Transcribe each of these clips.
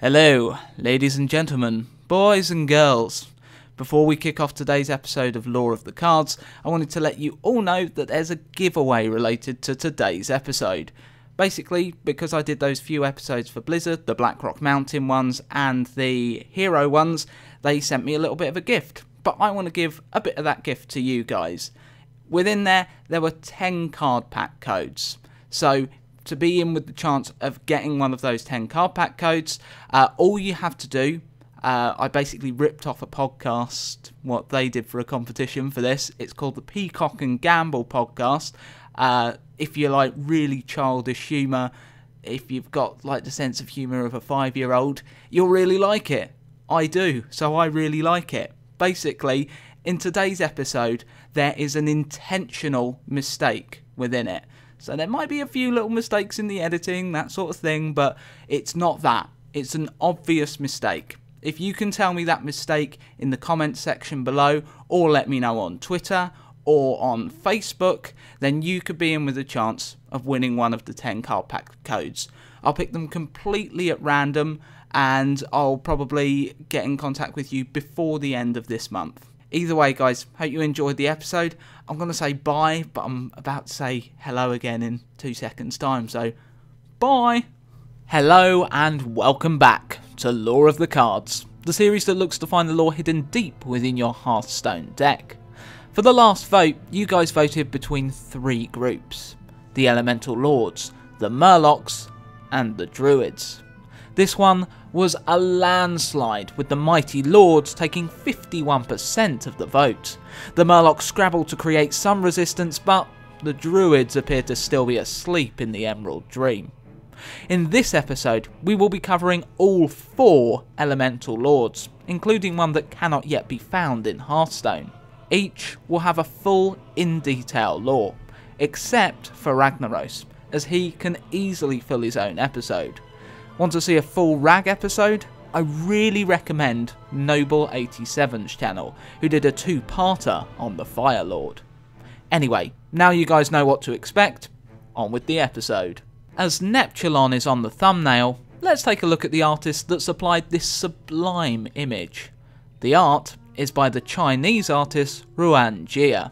Hello, ladies and gentlemen, boys and girls. Before we kick off today's episode of Lore of the Cards, I wanted to let you all know that there's a giveaway related to today's episode. Basically, because I did those few episodes for Blizzard, the Blackrock Mountain ones and the Hero ones, they sent me a little bit of a gift. But I want to give a bit of that gift to you guys. Within there were 10 card pack codes. So, to be in with the chance of getting one of those 10 card pack codes, all you have to do, I basically ripped off a podcast, what they did for a competition for this. It's called the Peacock and Gamble podcast. If you like really childish humour, if you've got like the sense of humour of a 5-year-old, you'll really like it. I do, so I really like it. Basically, in today's episode, there is an intentional mistake within it. So there might be a few little mistakes in the editing, that sort of thing, but it's not that. It's an obvious mistake. If you can tell me that mistake in the comments section below, or let me know on Twitter or on Facebook, then you could be in with a chance of winning one of the 10 card pack codes. I'll pick them completely at random, and I'll probably get in contact with you before the end of this month. Either way, guys, hope you enjoyed the episode. I'm going to say bye, but I'm about to say hello again in 2 seconds' time, so bye! Hello and welcome back to Lore of the Cards, the series that looks to find the lore hidden deep within your Hearthstone deck. For the last vote, you guys voted between three groups: the Elemental Lords, the Murlocs, and the Druids. This one was a landslide, with the mighty lords taking 51% of the vote. The Murlocs scrabbled to create some resistance, but the Druids appeared to still be asleep in the Emerald Dream. In this episode, we will be covering all 4 Elemental Lords, including one that cannot yet be found in Hearthstone. Each will have a full, in-detail lore, except for Ragnaros, as he can easily fill his own episode. Want to see a full Rag episode? I really recommend Noble87's channel, who did a 2-parter on the Fire Lord. Anyway, now you guys know what to expect, on with the episode. As Neptulon is on the thumbnail, let's take a look at the artist that supplied this sublime image. The art is by the Chinese artist Ruan Jia.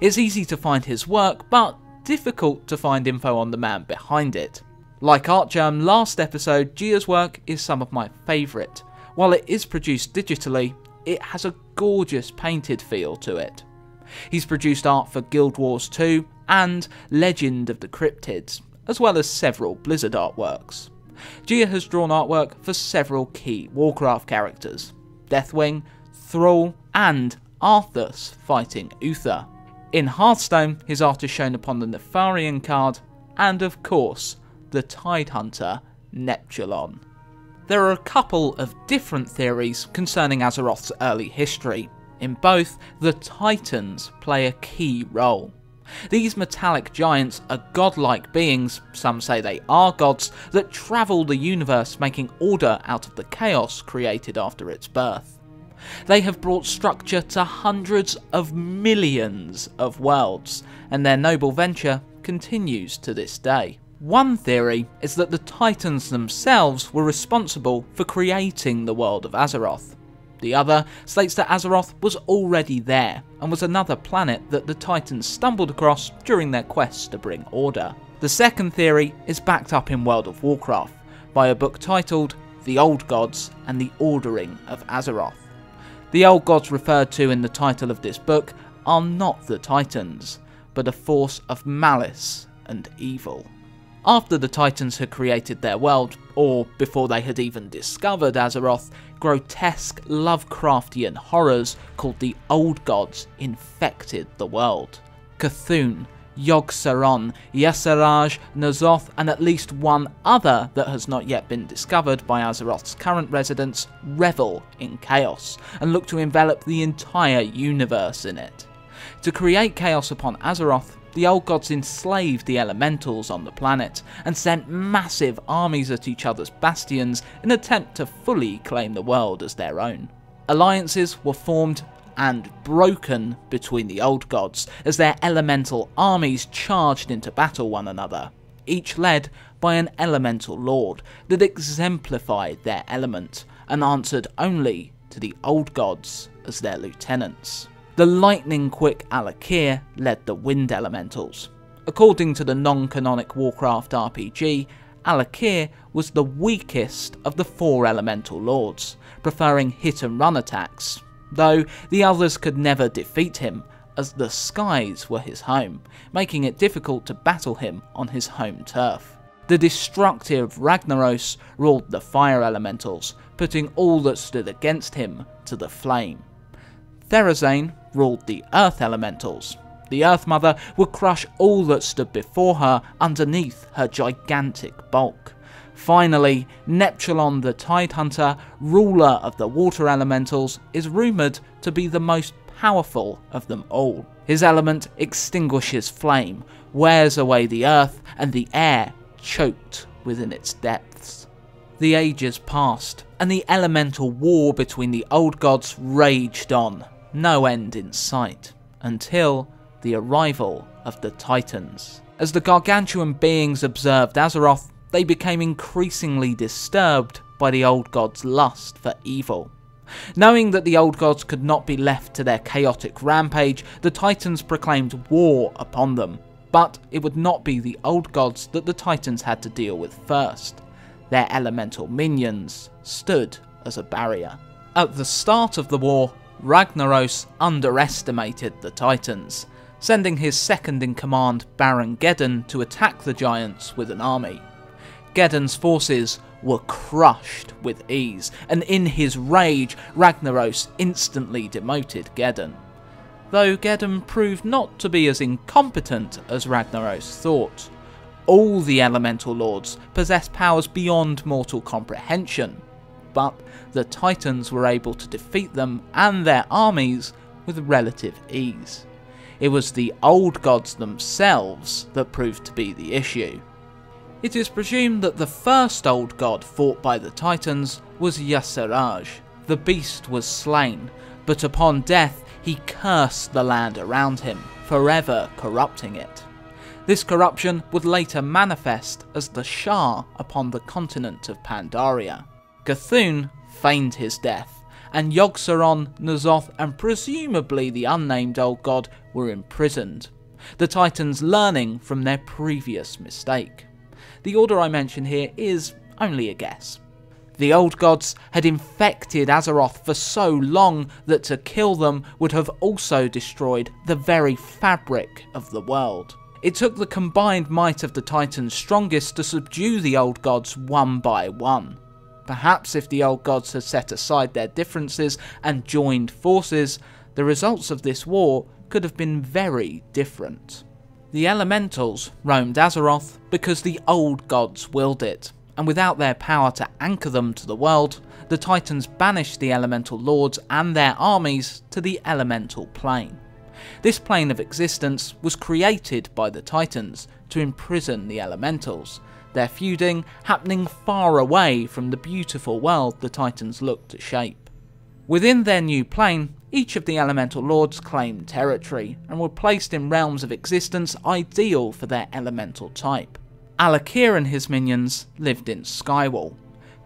It's easy to find his work, but difficult to find info on the man behind it. Like ArtJam last episode, Gia's work is some of my favourite. While it is produced digitally, it has a gorgeous painted feel to it. He's produced art for Guild Wars 2 and Legend of the Cryptids, as well as several Blizzard artworks. Gia has drawn artwork for several key Warcraft characters: Deathwing, Thrall and Arthas fighting Uther. In Hearthstone, his art is shown upon the Nefarian card and, of course, the Tidehunter, Neptulon. There are a couple of different theories concerning Azeroth's early history. In both, the Titans play a key role. These metallic giants are godlike beings, some say they are gods, that travel the universe, making order out of the chaos created after its birth. They have brought structure to hundreds of millions of worlds, and their noble venture continues to this day. One theory is that the Titans themselves were responsible for creating the world of Azeroth. The other states that Azeroth was already there, and was another planet that the Titans stumbled across during their quest to bring order. The second theory is backed up in World of Warcraft, by a book titled The Old Gods and the Ordering of Azeroth. The Old Gods referred to in the title of this book are not the Titans, but a force of malice and evil. After the Titans had created their world, or before they had even discovered Azeroth, grotesque Lovecraftian horrors called the Old Gods infected the world. C'Thun, Yogg-Saron, Yesaraj, Nazoth and at least one other that has not yet been discovered by Azeroth's current residents revel in chaos, and look to envelop the entire universe in it. To create chaos upon Azeroth, the Old Gods enslaved the elementals on the planet, and sent massive armies at each other's bastions in an attempt to fully claim the world as their own. Alliances were formed and broken between the Old Gods, as their elemental armies charged into battle one another. each led by an Elemental Lord that exemplified their element and answered only to the Old Gods as their lieutenants. The lightning-quick Al'Akir led the Wind Elementals. According to the non-canonic Warcraft RPG, Al'Akir was the weakest of the four Elemental Lords, preferring hit-and-run attacks, though the others could never defeat him, as the skies were his home, making it difficult to battle him on his home turf. The destructive Ragnaros ruled the Fire Elementals, putting all that stood against him to the flame. Therazane ruled the Earth Elementals. The Earth Mother would crush all that stood before her underneath her gigantic bulk. Finally, Neptulon the Tidehunter, ruler of the Water Elementals, is rumoured to be the most powerful of them all. His element extinguishes flame, wears away the earth and the air choked within its depths. The ages passed, and the elemental war between the Old Gods raged on, no end in sight, until the arrival of the Titans. As the gargantuan beings observed Azeroth, they became increasingly disturbed by the Old Gods' lust for evil. Knowing that the Old Gods could not be left to their chaotic rampage, the Titans proclaimed war upon them, but it would not be the Old Gods that the Titans had to deal with first. Their elemental minions stood as a barrier. At the start of the war, Ragnaros underestimated the Titans, sending his second-in-command Baron Geddon to attack the giants with an army. Geddon's forces were crushed with ease, and in his rage, Ragnaros instantly demoted Geddon. Though Geddon proved not to be as incompetent as Ragnaros thought. All the Elemental Lords possessed powers beyond mortal comprehension, but the Titans were able to defeat them and their armies with relative ease. It was the Old Gods themselves that proved to be the issue. It is presumed that the first Old God fought by the Titans was Yasiraj. The beast was slain, but upon death he cursed the land around him, forever corrupting it. This corruption would later manifest as the Shah upon the continent of Pandaria. C'Thun feigned his death, and Yogg-Saron, N'Zoth and presumably the unnamed Old God were imprisoned, the Titans learning from their previous mistake. The order I mention here is only a guess. The Old Gods had infected Azeroth for so long that to kill them would have also destroyed the very fabric of the world. It took the combined might of the Titans' strongest to subdue the Old Gods one by one. Perhaps if the Old Gods had set aside their differences and joined forces, the results of this war could have been very different. The Elementals roamed Azeroth because the Old Gods willed it, and without their power to anchor them to the world, the Titans banished the Elemental Lords and their armies to the Elemental Plane. This plane of existence was created by the Titans to imprison the Elementals, their feuding happening far away from the beautiful world the Titans looked to shape. Within their new plane, each of the Elemental Lords claimed territory, and were placed in realms of existence ideal for their elemental type. Al'Akir and his minions lived in Skywall.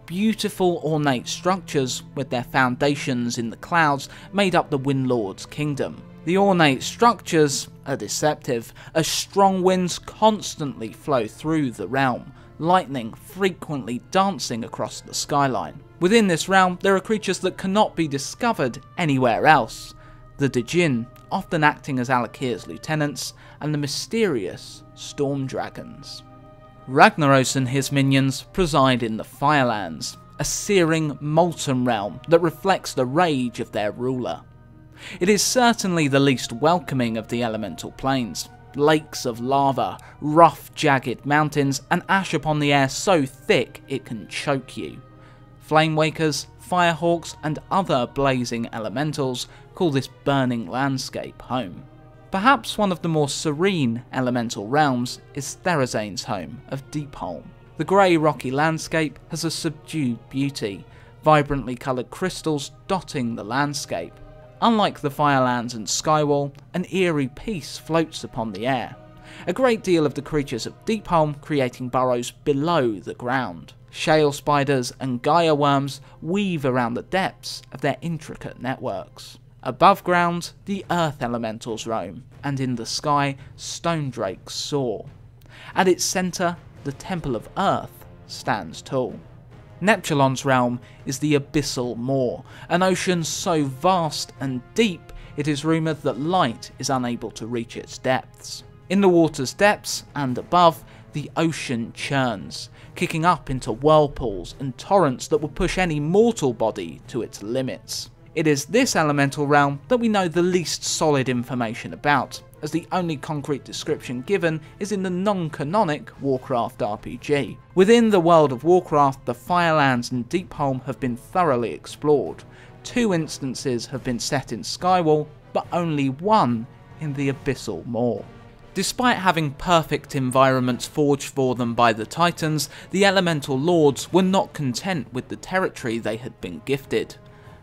Beautiful ornate structures with their foundations in the clouds made up the Wind Lord's kingdom. The ornate structures are deceptive, as strong winds constantly flow through the realm, lightning frequently dancing across the skyline. Within this realm, there are creatures that cannot be discovered anywhere else. The Djinn, often acting as Al'Akir's lieutenants, and the mysterious Storm Dragons. Ragnaros and his minions preside in the Firelands, a searing, molten realm that reflects the rage of their ruler. It is certainly the least welcoming of the elemental planes. Lakes of lava, rough, jagged mountains, and ash upon the air so thick it can choke you. Flamewakers, firehawks, and other blazing elementals call this burning landscape home. Perhaps one of the more serene elemental realms is Therazane's home of Deepholm. The grey rocky landscape has a subdued beauty, vibrantly coloured crystals dotting the landscape. Unlike the Firelands and Skywall, an eerie peace floats upon the air. a great deal of the creatures of Deepholm creating burrows below the ground. Shale spiders and Gaia worms weave around the depths of their intricate networks. Above ground, the earth elementals roam, and in the sky, stone drakes soar. At its centre, the Temple of Earth stands tall. Neptulon's realm is the Abyssal Maw, an ocean so vast and deep it is rumoured that light is unable to reach its depths. In the water's depths and above, the ocean churns, kicking up into whirlpools and torrents that would push any mortal body to its limits. It is this elemental realm that we know the least solid information about, as the only concrete description given is in the non-canonic Warcraft RPG. Within the world of Warcraft, the Firelands and Deepholm have been thoroughly explored. 2 instances have been set in Skywall, but only one in the Abyssal Maw. Despite having perfect environments forged for them by the Titans, the Elemental Lords were not content with the territory they had been gifted.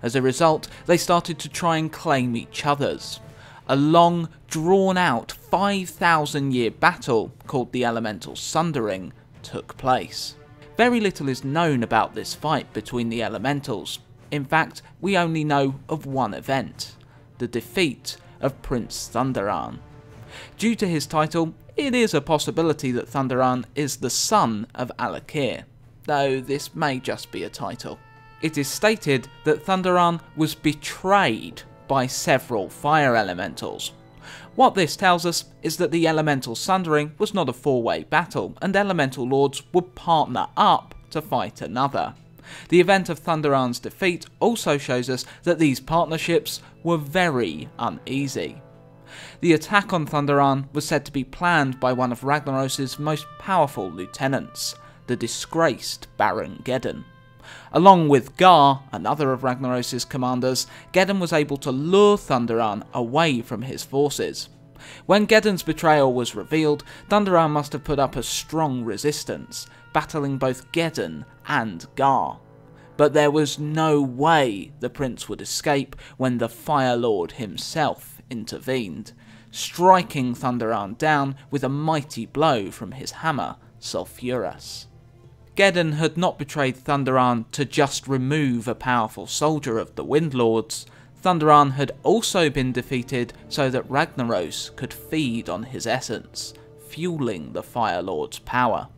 As a result, they started to try and claim each other's. A long, drawn-out 5,000-year battle, called the Elemental Sundering, took place. Very little is known about this fight between the Elementals. In fact, we only know of one event, the defeat of Prince Thunderan. Due to his title, it is a possibility that Thunderan is the son of Al'Akir, though this may just be a title. It is stated that Thunderan was betrayed by several fire elementals. What this tells us is that the Elemental Sundering was not a four-way battle, and Elemental Lords would partner up to fight another. The event of Thunderan's defeat also shows us that these partnerships were very uneasy. The attack on Thunderan was said to be planned by one of Ragnaros' most powerful lieutenants, the disgraced Baron Geddon. Along with Gar, another of Ragnaros' commanders, Geddon was able to lure Thunderan away from his forces. When Geddon's betrayal was revealed, Thunderan must have put up a strong resistance, battling both Geddon and Gar. But there was no way the prince would escape when the Fire Lord himself intervened, striking Thunderan down with a mighty blow from his hammer, Sulphurus. Geddon had not betrayed Thunderan to just remove a powerful soldier of the Windlords. Thunderan had also been defeated so that Ragnaros could feed on his essence, fueling the Firelord's power.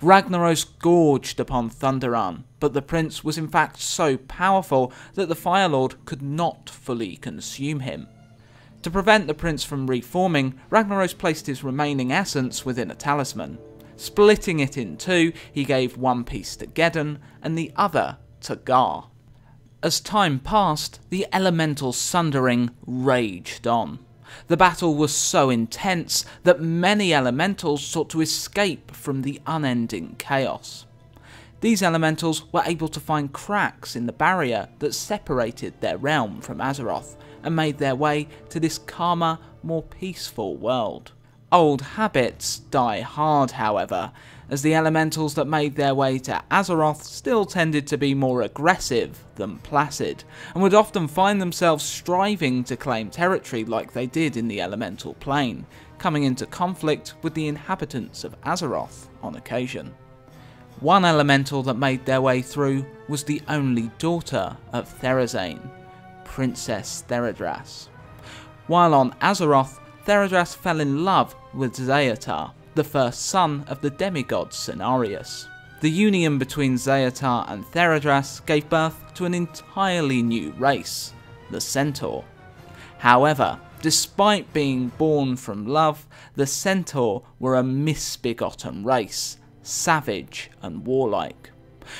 Ragnaros gorged upon Thunderan, but the prince was in fact so powerful that the Firelord could not fully consume him. To prevent the prince from reforming, Ragnaros placed his remaining essence within a talisman. Splitting it in two, he gave one piece to Geddon and the other to Gar. As time passed, the Elemental Sundering raged on. The battle was so intense that many elementals sought to escape from the unending chaos. These elementals were able to find cracks in the barrier that separated their realm from Azeroth and made their way to this calmer, more peaceful world. Old habits die hard, however, as the elementals that made their way to Azeroth still tended to be more aggressive than placid, and would often find themselves striving to claim territory like they did in the Elemental Plane, coming into conflict with the inhabitants of Azeroth on occasion. One elemental that made their way through was the only daughter of Therazane, Princess Theradras. While on Azeroth, Theradras fell in love with Zeatar, the first son of the demigod Cenarius. The union between Zeatar and Theradras gave birth to an entirely new race, the Centaur. However, despite being born from love, the Centaur were a misbegotten race, savage and warlike.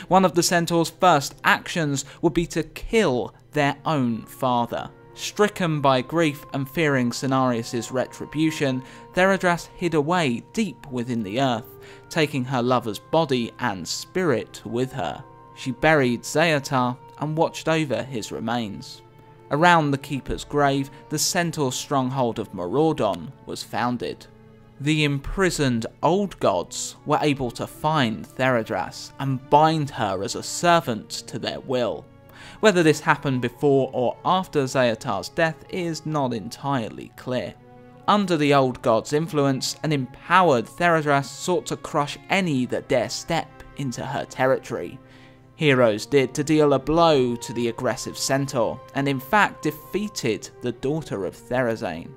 One of the Centaur's first actions would be to kill their own father. Stricken by grief and fearing Cenarius' retribution, Theradras hid away deep within the earth, taking her lover's body and spirit with her. She buried Zeatar and watched over his remains. Around the Keeper's grave, the Centaur stronghold of Moradon was founded. The imprisoned Old Gods were able to find Theradras and bind her as a servant to their will. Whether this happened before or after Zeatar's death is not entirely clear. Under the Old Gods' influence, an empowered Theradras sought to crush any that dare step into her territory. Heroes did to deal a blow to the aggressive Centaur, and in fact defeated the daughter of Therazane.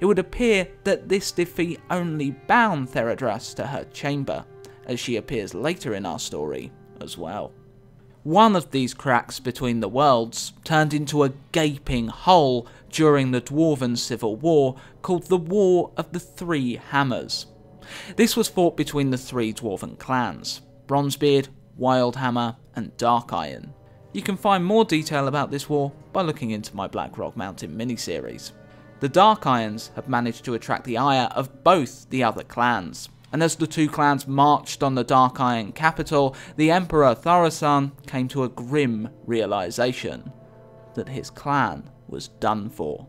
It would appear that this defeat only bound Theradras to her chamber, as she appears later in our story as well. One of these cracks between the worlds turned into a gaping hole during the Dwarven Civil War called the War of the Three Hammers. This was fought between the three Dwarven clans, Bronzebeard, Wildhammer and Dark Iron. You can find more detail about this war by looking into my Blackrock Mountain miniseries. The Dark Irons had managed to attract the ire of both the other clans, and as the two clans marched on the Dark Iron capital, the Emperor Therazane came to a grim realization that his clan was done for.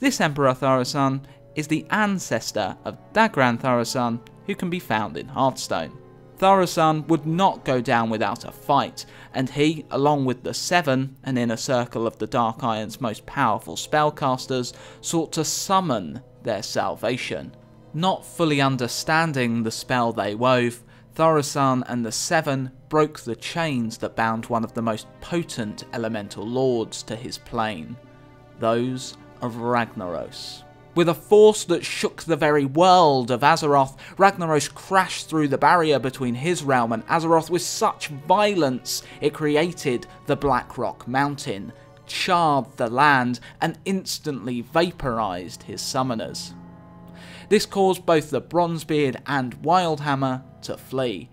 This Emperor Therazane is the ancestor of Dagran Therazane, who can be found in Hearthstone. Therazane would not go down without a fight, and he, along with the Seven, an inner circle of the Dark Iron's most powerful spellcasters, sought to summon their salvation. Not fully understanding the spell they wove, Therazane and the Seven broke the chains that bound one of the most potent elemental lords to his plane, those of Ragnaros. With a force that shook the very world of Azeroth, Ragnaros crashed through the barrier between his realm and Azeroth with such violence it created the Blackrock Mountain, charred the land, and instantly vaporised his summoners. This caused both the Bronzebeard and Wildhammer to flee,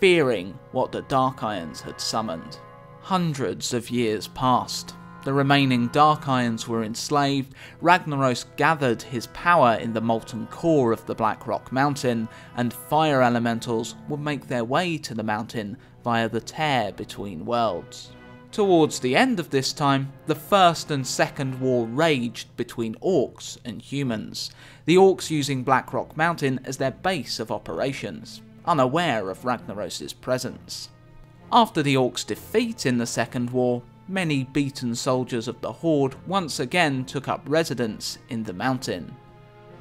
fearing what the Dark Irons had summoned. Hundreds of years passed. The remaining Dark Irons were enslaved, Ragnaros gathered his power in the molten core of the Blackrock Mountain, and fire elementals would make their way to the mountain via the tear between worlds. Towards the end of this time, the First and Second War raged between orcs and humans, the orcs using Blackrock Mountain as their base of operations, unaware of Ragnaros' presence. After the orcs' defeat in the Second War, many beaten soldiers of the Horde once again took up residence in the mountain.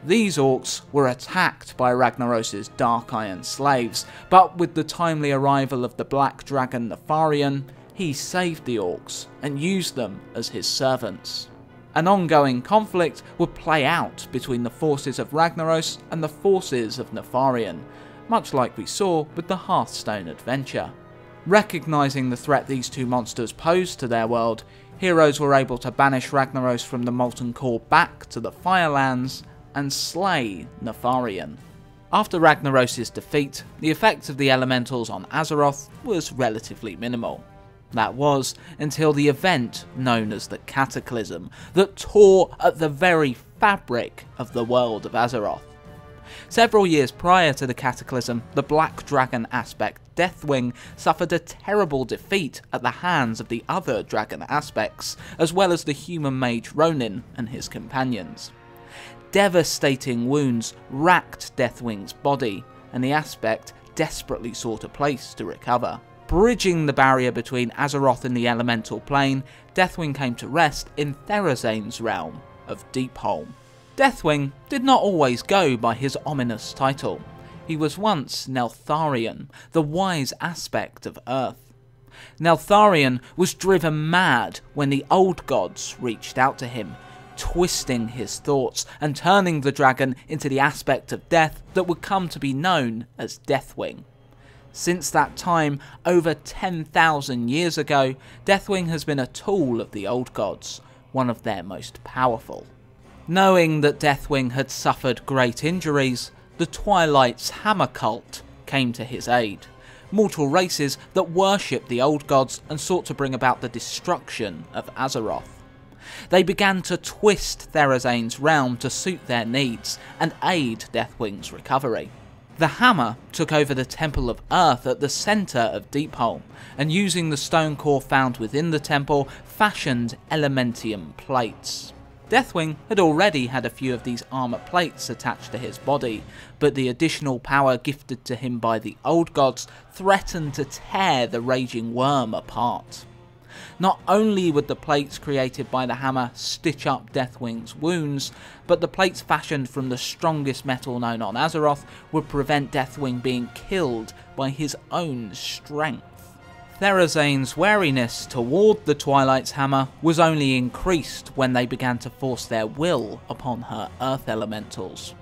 These orcs were attacked by Ragnaros' Dark Iron slaves, but with the timely arrival of the Black Dragon Nefarian, he saved the orcs and used them as his servants. An ongoing conflict would play out between the forces of Ragnaros and the forces of Nefarian, much like we saw with the Hearthstone adventure. Recognising the threat these two monsters posed to their world, heroes were able to banish Ragnaros from the Molten Core back to the Firelands and slay Nefarian. After Ragnaros' defeat, the effect of the elementals on Azeroth was relatively minimal. That was until the event known as the Cataclysm, that tore at the very fabric of the world of Azeroth. Several years prior to the Cataclysm, the Black Dragon aspect Deathwing suffered a terrible defeat at the hands of the other dragon aspects, as well as the human mage Ronin and his companions. Devastating wounds racked Deathwing's body, and the aspect desperately sought a place to recover. Bridging the barrier between Azeroth and the Elemental Plane, Deathwing came to rest in Therazane's realm of Deepholm. Deathwing did not always go by his ominous title. He was once Neltharion, the wise aspect of Earth. Neltharion was driven mad when the Old Gods reached out to him, twisting his thoughts and turning the dragon into the aspect of death that would come to be known as Deathwing. Since that time, over 10,000 years ago, Deathwing has been a tool of the Old Gods, one of their most powerful. Knowing that Deathwing had suffered great injuries, the Twilight's Hammer cult came to his aid, mortal races that worshipped the Old Gods and sought to bring about the destruction of Azeroth. They began to twist Therazane's realm to suit their needs and aid Deathwing's recovery. The Hammer took over the Temple of Earth at the centre of Deepholm, and using the stone core found within the temple, fashioned Elementium plates. Deathwing had already had a few of these armour plates attached to his body, but the additional power gifted to him by the Old Gods threatened to tear the Raging Worm apart. Not only would the plates created by the hammer stitch up Deathwing's wounds, but the plates fashioned from the strongest metal known on Azeroth would prevent Deathwing being killed by his own strength. Therazane's wariness toward the Twilight's Hammer was only increased when they began to force their will upon her earth elementals.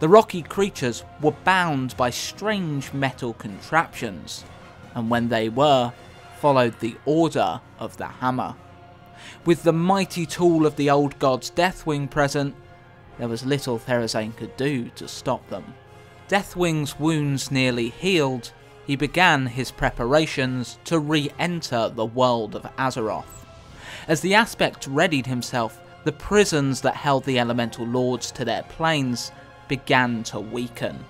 The rocky creatures were bound by strange metal contraptions, and when they were, followed the order of the hammer. With the mighty tool of the Old Gods Deathwing present, there was little Therazane could do to stop them. Deathwing's wounds nearly healed, he began his preparations to re-enter the world of Azeroth. As the Aspect readied himself, the prisons that held the Elemental Lords to their planes began to weaken.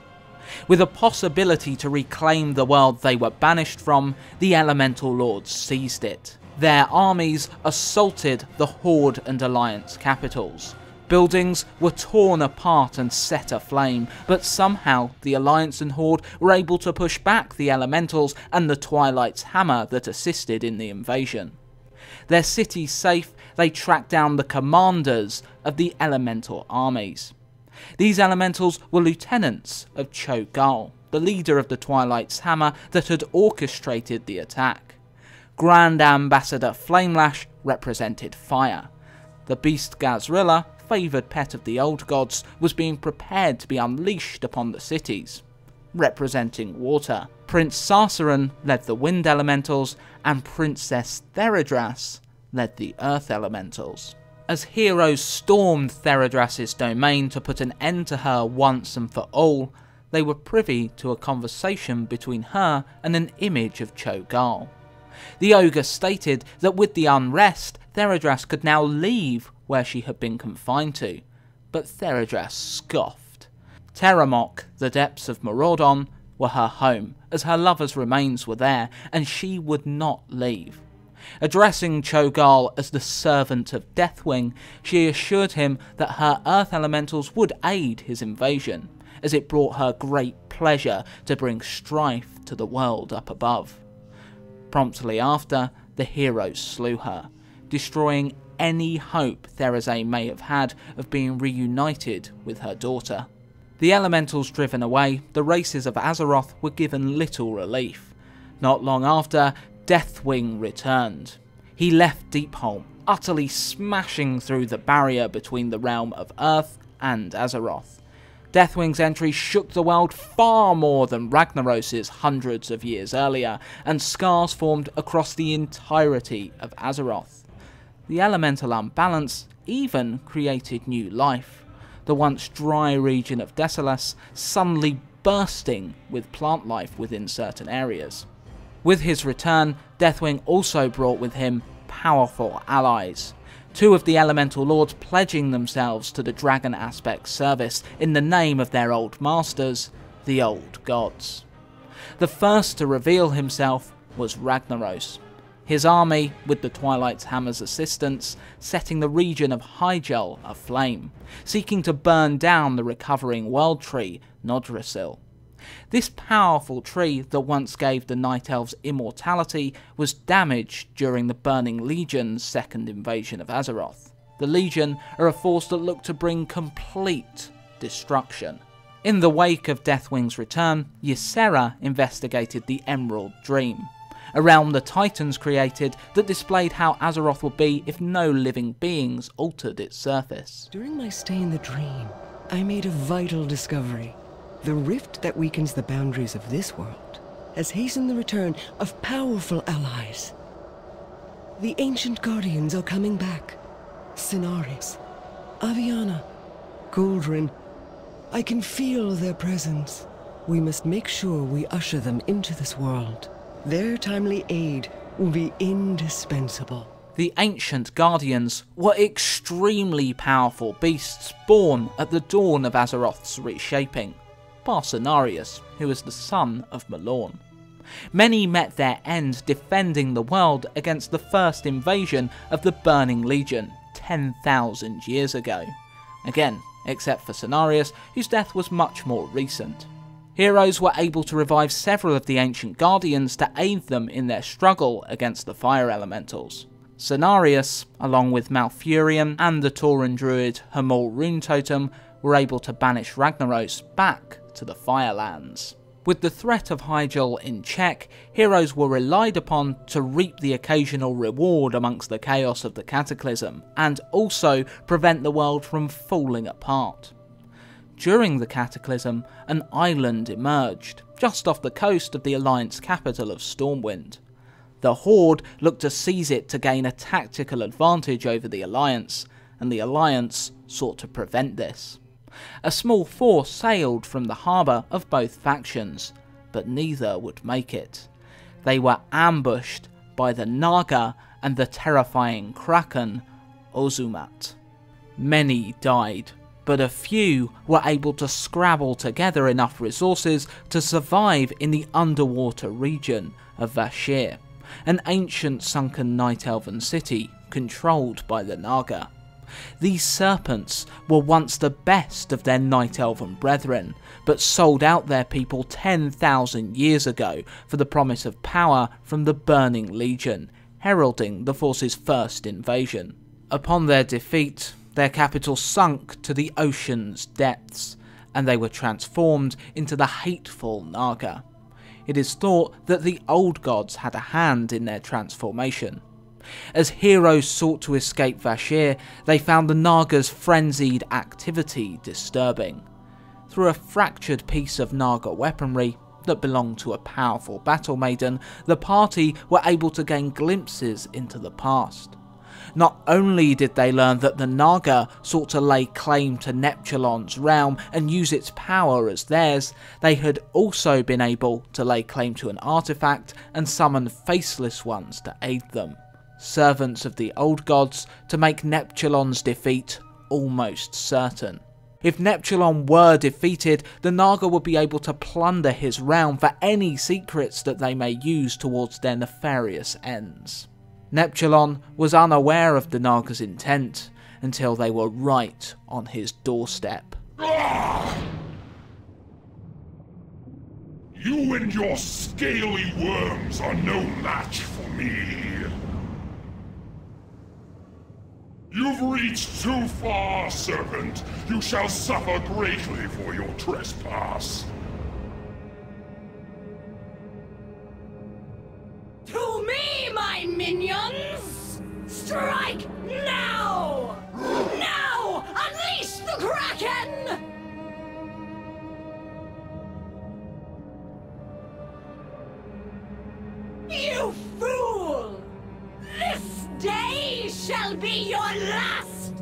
With a possibility to reclaim the world they were banished from, the Elemental Lords seized it. Their armies assaulted the Horde and Alliance capitals. Buildings were torn apart and set aflame, but somehow the Alliance and Horde were able to push back the Elementals and the Twilight's Hammer that assisted in the invasion. Their city safe, they tracked down the commanders of the Elemental armies. These Elementals were lieutenants of Cho'Gall, the leader of the Twilight's Hammer that had orchestrated the attack. Grand Ambassador Flamelash represented fire. The beast Gazrilla, favoured pet of the Old Gods, was being prepared to be unleashed upon the cities, representing water. Prince Sarsaran led the Wind Elementals, and Princess Theradras led the Earth Elementals. As heroes stormed Theradras's domain to put an end to her once and for all, they were privy to a conversation between her and an image of Cho'Gall. The ogre stated that with the unrest, Theradras could now leave where she had been confined to, but Theradras scoffed. Terramok, the depths of Moradon, were her home, as her lover's remains were there, and she would not leave. Addressing Cho'Gall as the servant of Deathwing, she assured him that her earth elementals would aid his invasion, as it brought her great pleasure to bring strife to the world up above. Promptly after, the heroes slew her, destroying any hope Therazane may have had of being reunited with her daughter. The elementals driven away, the races of Azeroth were given little relief. Not long after, Deathwing returned. He left Deepholm, utterly smashing through the barrier between the realm of Earth and Azeroth. Deathwing's entry shook the world far more than Ragnaros's hundreds of years earlier, and scars formed across the entirety of Azeroth. The elemental imbalance even created new life, the once dry region of Desolus suddenly bursting with plant life within certain areas. With his return, Deathwing also brought with him powerful allies, two of the Elemental Lords pledging themselves to the Dragon Aspect's service in the name of their old masters, the Old Gods. The first to reveal himself was Ragnaros, his army, with the Twilight's Hammer's assistance, setting the region of Hyjal aflame, seeking to burn down the recovering world tree, Nodrassil. This powerful tree that once gave the Night Elves immortality was damaged during the Burning Legion's second invasion of Azeroth. The Legion are a force that looked to bring complete destruction. In the wake of Deathwing's return, Ysera investigated the Emerald Dream, a realm the Titans created that displayed how Azeroth would be if no living beings altered its surface. During my stay in the Dream, I made a vital discovery. The rift that weakens the boundaries of this world has hastened the return of powerful allies. The ancient guardians are coming back. Cenarius, Aviana, Goldrin. I can feel their presence. We must make sure we usher them into this world. Their timely aid will be indispensable. The ancient guardians were extremely powerful beasts born at the dawn of Azeroth's reshaping. Cenarius, who is the son of Malorn. Many met their end defending the world against the first invasion of the Burning Legion 10,000 years ago. Again, except for Cenarius, whose death was much more recent. heroes were able to revive several of the ancient guardians to aid them in their struggle against the fire elementals. Cenarius, along with Malfurion and the Tauren druid Hamul Rune Totem, were able to banish Ragnaros back to the Firelands. With the threat of Hyjal in check, heroes were relied upon to reap the occasional reward amongst the chaos of the Cataclysm, and also prevent the world from falling apart. During the Cataclysm, an island emerged, just off the coast of the Alliance capital of Stormwind. The Horde looked to seize it to gain a tactical advantage over the Alliance, and the Alliance sought to prevent this. A small force sailed from the harbour of both factions, but neither would make it. They were ambushed by the Naga and the terrifying Kraken, Ozumat. Many died, but a few were able to scrabble together enough resources to survive in the underwater region of Vashir, an ancient sunken night elven city controlled by the Naga. These serpents were once the best of their night elven brethren, but sold out their people 10,000 years ago for the promise of power from the Burning Legion, heralding the force's first invasion. Upon their defeat, their capital sunk to the ocean's depths, and they were transformed into the hateful Naga. It is thought that the Old Gods had a hand in their transformation. As heroes sought to escape Vashir, they found the Naga's frenzied activity disturbing. Through a fractured piece of Naga weaponry that belonged to a powerful battle maiden, the party were able to gain glimpses into the past. Not only did they learn that the Naga sought to lay claim to Neptulon's realm and use its power as theirs, they had also been able to lay claim to an artifact and summon faceless ones to aid them. Servants of the Old Gods, to make Neptulon's defeat almost certain. If Neptulon were defeated, the Naga would be able to plunder his realm for any secrets that they may use towards their nefarious ends. Neptulon was unaware of the Naga's intent until they were right on his doorstep. You and your scaly worms are no match for me. You've reached too far, serpent. You shall suffer greatly for your trespass. To me, my minions! Strike now! Now! Unleash the Kraken! You fool! This day shall be your last!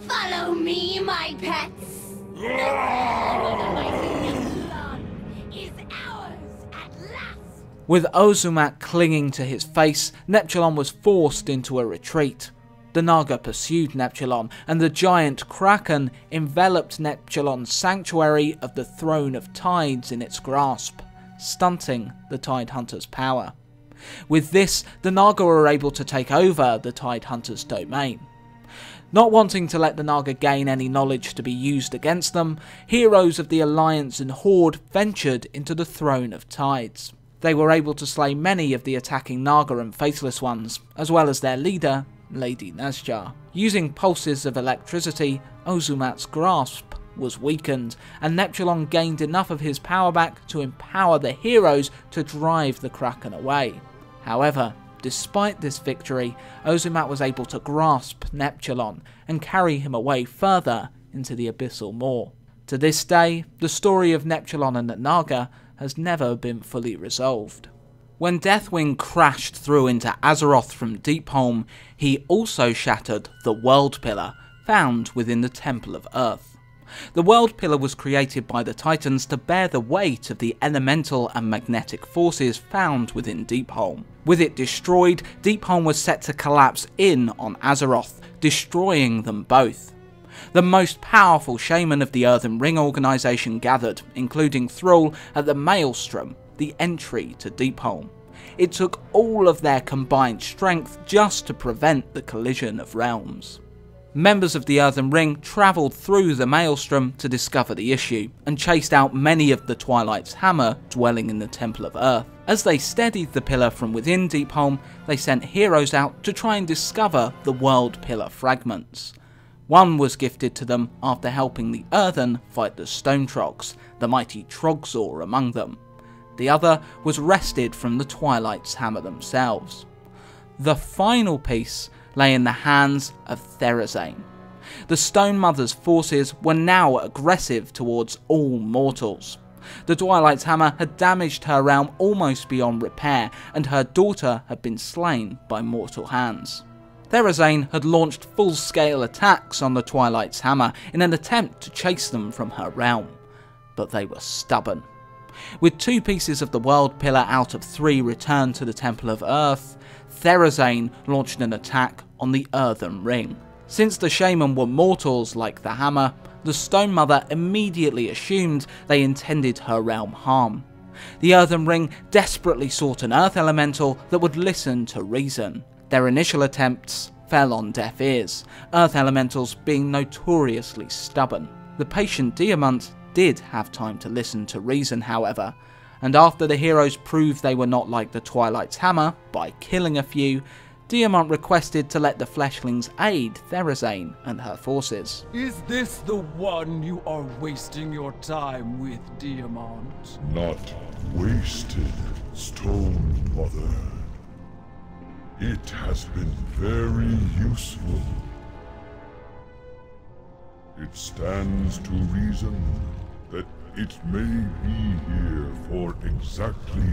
Follow me, my pets! The power of mighty Neptulon is ours at last! With Ozumat clinging to his face, Neptulon was forced into a retreat. The Naga pursued Neptulon, and the giant Kraken enveloped Neptulon's sanctuary of the Throne of Tides in its grasp, stunting the Tidehunter's power. With this, the Naga were able to take over the Tidehunter's domain. Not wanting to let the Naga gain any knowledge to be used against them, heroes of the Alliance and Horde ventured into the Throne of Tides. They were able to slay many of the attacking Naga and Faceless Ones, as well as their leader, Lady Nazjar. Using pulses of electricity, Ozumat's grasp was weakened, and Neptulon gained enough of his power back to empower the heroes to drive the Kraken away. However, despite this victory, Ozumat was able to grasp Neptulon and carry him away further into the Abyssal Maw. To this day, the story of Neptulon and the Naga has never been fully resolved. When Deathwing crashed through into Azeroth from Deepholm, he also shattered the World Pillar found within the Temple of Earth. The World Pillar was created by the Titans to bear the weight of the elemental and magnetic forces found within Deepholm. With it destroyed, Deepholm was set to collapse in on Azeroth, destroying them both. The most powerful shaman of the Earthen Ring organisation gathered, including Thrall, at the Maelstrom, the entry to Deepholm. It took all of their combined strength just to prevent the collision of realms. members of the Earthen Ring travelled through the Maelstrom to discover the issue, and chased out many of the Twilight's Hammer dwelling in the Temple of Earth. As they steadied the pillar from within Deepholm, they sent heroes out to try and discover the World Pillar fragments. One was gifted to them after helping the Earthen fight the Stone Troggs, the mighty Trogzor among them. The other was wrested from the Twilight's Hammer themselves. The final piece lay in the hands of Therazane. The Stone Mother's forces were now aggressive towards all mortals. The Twilight's Hammer had damaged her realm almost beyond repair, and her daughter had been slain by mortal hands. Therazane had launched full-scale attacks on the Twilight's Hammer in an attempt to chase them from her realm, but they were stubborn. With two pieces of the World Pillar out of three returned to the Temple of Earth, Therazane launched an attack on the Earthen Ring. Since the Shaman were mortals like the Hammer, the Stone Mother immediately assumed they intended her realm harm. The Earthen Ring desperately sought an Earth Elemental that would listen to reason. Their initial attempts fell on deaf ears, Earth Elementals being notoriously stubborn. The patient Diamant did have time to listen to reason, however, and after the heroes proved they were not like the Twilight's Hammer by killing a few, Diamant requested to let the fleshlings aid Therazane and her forces. Is this the one you are wasting your time with, Diamant? Not wasted, Stone Mother. It has been very useful. It stands to reason that it may be here for exactly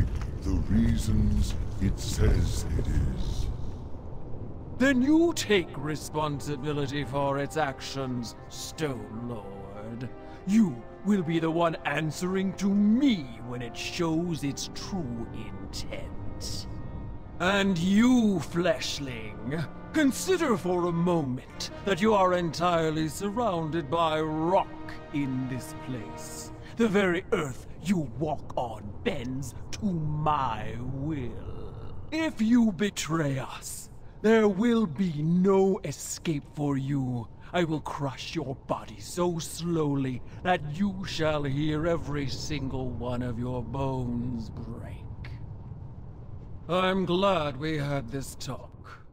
the reasons it says it is. Then you take responsibility for its actions, Stone Lord. You will be the one answering to me when it shows its true intent. And you, fleshling, consider for a moment that you are entirely surrounded by rock in this place. The very earth you walk on bends to my will. If you betray us, there will be no escape for you. I will crush your body so slowly that you shall hear every single one of your bones break. I'm glad we had this talk.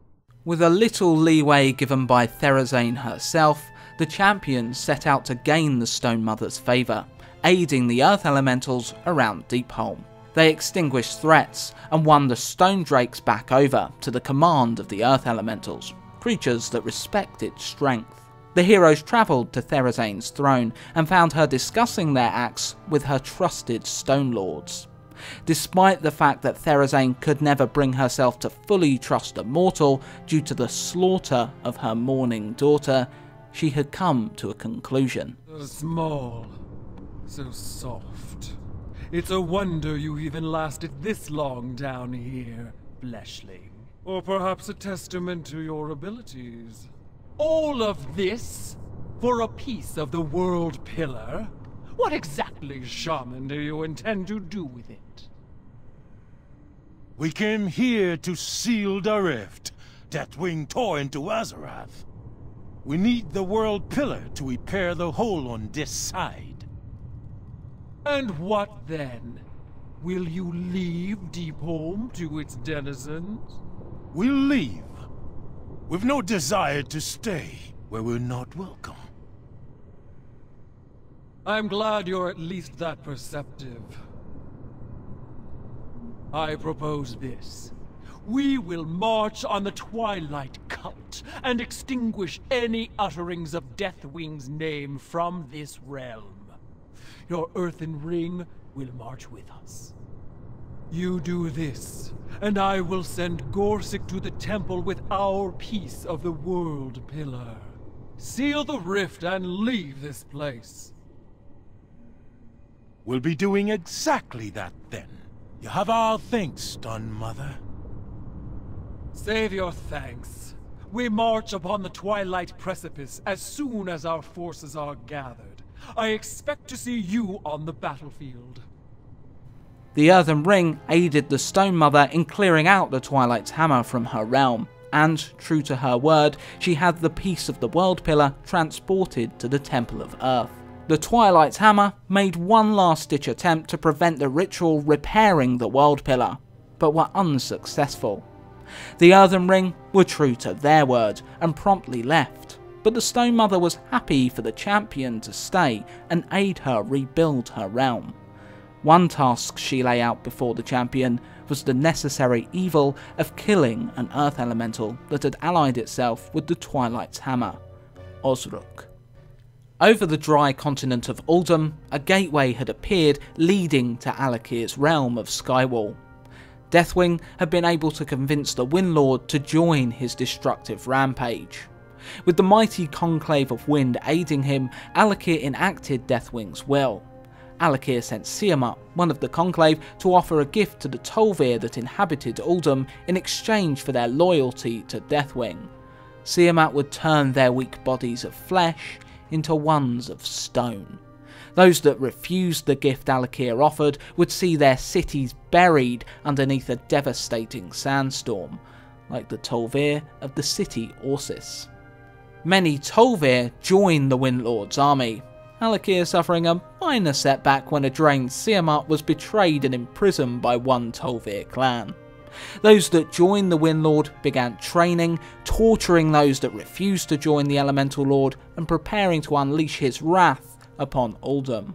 With a little leeway given by Therazane herself, the champions set out to gain the Stone Mother's favour, aiding the Earth Elementals around Deepholm. They extinguished threats and won the Stone Drakes back over to the command of the Earth Elementals, creatures that respected strength. The heroes travelled to Therazane's throne and found her discussing their acts with her trusted Stone Lords. Despite the fact that Therazane could never bring herself to fully trust a mortal due to the slaughter of her mourning daughter, she had come to a conclusion. So small, so soft. It's a wonder you even lasted this long down here, fleshling. Or perhaps a testament to your abilities. All of this for a piece of the World Pillar? What exactly, Shaman, do you intend to do with it? We came here to seal the rift Deathwing tore into Azeroth. We need the World Pillar to repair the hole on this side. And what then? Will you leave Deepholm to its denizens? We'll leave. We've no desire to stay where we're not welcome. I'm glad you're at least that perceptive. I propose this. We will march on the Twilight Cult and extinguish any utterings of Deathwing's name from this realm. Your Earthen Ring will march with us. You do this, and I will send Gorsic to the temple with our piece of the World Pillar. Seal the rift and leave this place. We'll be doing exactly that, then. You have our thanks, Stone Mother. Save your thanks. We march upon the Twilight Precipice as soon as our forces are gathered. I expect to see you on the battlefield. The Earthen Ring aided the Stone Mother in clearing out the Twilight's Hammer from her realm, and, true to her word, she had the Peace of the World pillar transported to the Temple of Earth. The Twilight's Hammer made one last-ditch attempt to prevent the ritual repairing the World pillar, but were unsuccessful. The Earthen Ring were true to their word and promptly left, but the Stone Mother was happy for the champion to stay and aid her rebuild her realm. One task she lay out before the champion was the necessary evil of killing an earth elemental that had allied itself with the Twilight's Hammer, Osruk. Over the dry continent of Uldum, a gateway had appeared leading to Al'Akir's realm of Skywall. Deathwing had been able to convince the Windlord to join his destructive rampage. With the mighty Conclave of Wind aiding him, Al'Akir enacted Deathwing's will. Al'Akir sent Siamat, one of the Conclave, to offer a gift to the Tol'vir that inhabited Uldum in exchange for their loyalty to Deathwing. Siamat would turn their weak bodies of flesh into ones of stone. Those that refused the gift Al'Akir offered would see their cities buried underneath a devastating sandstorm, like the Tol'vir of the city Orsis. Many Tol'vir joined the Windlord's army, Al'Akir suffering a minor setback when a drained Siamat was betrayed and imprisoned by one Tol'vir clan. Those that joined the Windlord began training, torturing those that refused to join the Elemental Lord and preparing to unleash his wrath upon Uldum.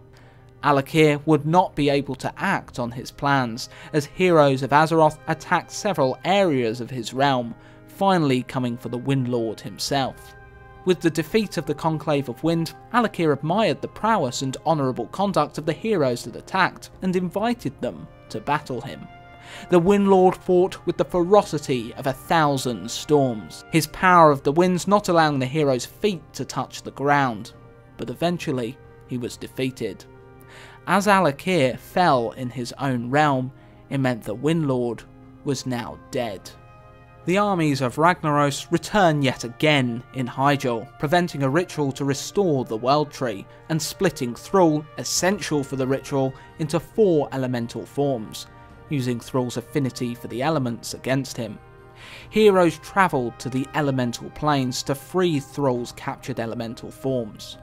Al'Akir would not be able to act on his plans as heroes of Azeroth attacked several areas of his realm, finally coming for the Windlord himself. With the defeat of the Conclave of Wind, Al'Akir admired the prowess and honourable conduct of the heroes that attacked, and invited them to battle him. The Windlord fought with the ferocity of 1,000 storms, his power of the winds not allowing the hero's feet to touch the ground, but eventually he was defeated. As Al'Akir fell in his own realm, it meant the Windlord was now dead. The armies of Ragnaros return yet again in Hyjal, preventing a ritual to restore the World Tree, and splitting Thrall, essential for the ritual, into 4 elemental forms, using Thrall's affinity for the elements against him. Heroes travelled to the Elemental Planes to free Thrall's captured elemental forms.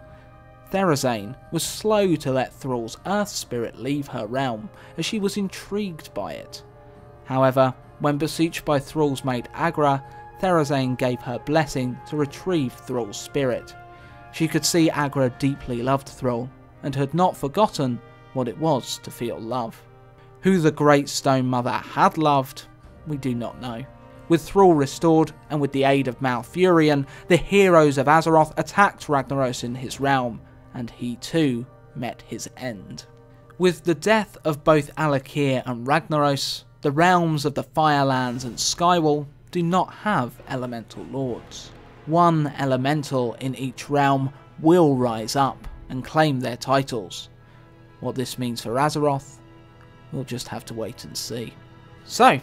Therazane was slow to let Thrall's Earth Spirit leave her realm, as she was intrigued by it. However, when beseeched by Thrall's mate Agra, Therazane gave her blessing to retrieve Thrall's spirit. She could see Agra deeply loved Thrall, and had not forgotten what it was to feel love. Who the Great Stone Mother had loved, we do not know. With Thrall restored, and with the aid of Malfurion, the heroes of Azeroth attacked Ragnaros in his realm, and he too met his end. With the death of both Al'Akir and Ragnaros, the realms of the Firelands and Skywall do not have Elemental Lords. One Elemental in each realm will rise up and claim their titles. What this means for Azeroth, we'll just have to wait and see. So,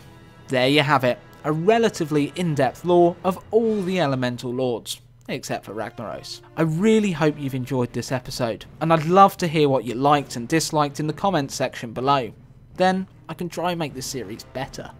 there you have it, a relatively in-depth lore of all the Elemental Lords, except for Ragnaros. I really hope you've enjoyed this episode, and I'd love to hear what you liked and disliked in the comments section below. Then I can try and make this series better.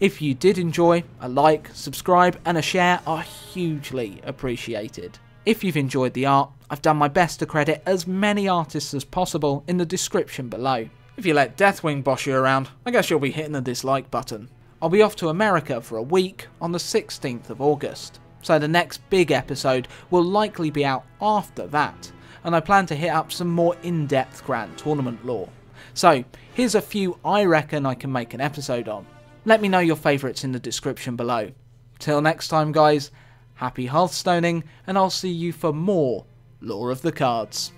If you did enjoy, a like, subscribe and a share are hugely appreciated. If you've enjoyed the art, I've done my best to credit as many artists as possible in the description below. If you let Deathwing boss you around, I guess you'll be hitting the dislike button. I'll be off to America for a week on the 16th of August, so the next big episode will likely be out after that, and I plan to hit up some more in-depth Grand Tournament lore. So, here's a few I reckon I can make an episode on. Let me know your favourites in the description below. Till next time guys, happy Hearthstoning, and I'll see you for more Lore of the Cards.